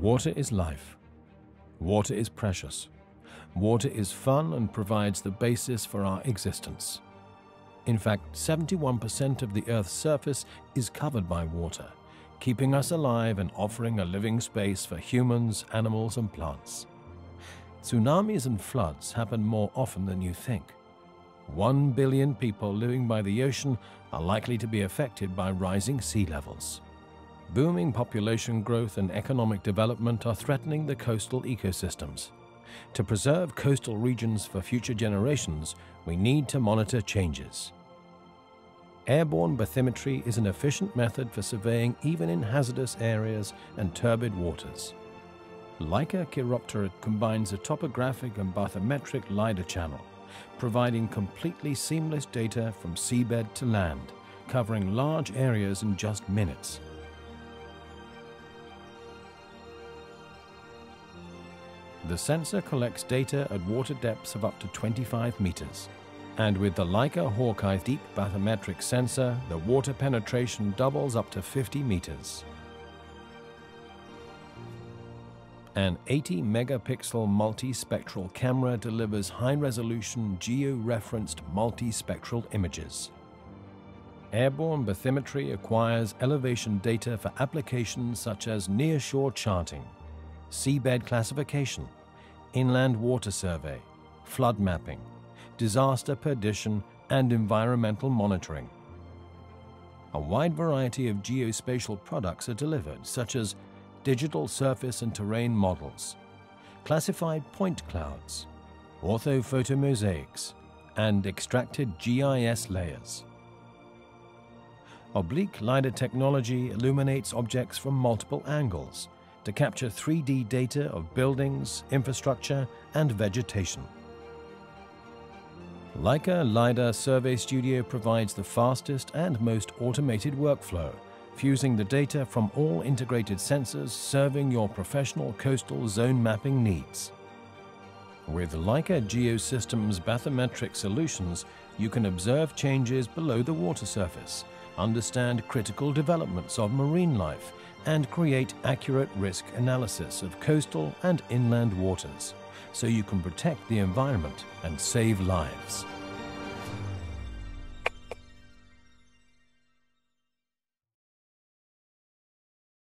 Water is life. Water is precious. Water is fun and provides the basis for our existence. In fact, 71% of the Earth's surface is covered by water, keeping us alive and offering a living space for humans, animals, and plants. Tsunamis and floods happen more often than you think. 1 billion people living by the ocean are likely to be affected by rising sea levels. Booming population growth and economic development are threatening the coastal ecosystems. To preserve coastal regions for future generations, we need to monitor changes. Airborne bathymetry is an efficient method for surveying even in hazardous areas and turbid waters. Leica Chiroptera combines a topographic and bathymetric LiDAR channel, providing completely seamless data from seabed to land, covering large areas in just minutes. The sensor collects data at water depths of up to 25 meters. And with the Leica Hawkeye Deep Bathymetric Sensor, the water penetration doubles up to 50 meters. An 80-megapixel multispectral camera delivers high-resolution, geo-referenced multispectral images. Airborne bathymetry acquires elevation data for applications such as nearshore charting, seabed classification, inland water survey, flood mapping, disaster prediction, and environmental monitoring. A wide variety of geospatial products are delivered, such as digital surface and terrain models, classified point clouds, orthophotomosaics, and extracted GIS layers. Oblique LiDAR technology illuminates objects from multiple angles to capture 3D data of buildings, infrastructure, and vegetation. Leica LiDAR Survey Studio provides the fastest and most automated workflow, fusing the data from all integrated sensors serving your professional coastal zone mapping needs. With Leica Geosystems bathymetric solutions, you can observe changes below the water surface, understand critical developments of marine life, and create accurate risk analysis of coastal and inland waters, so you can protect the environment and save lives.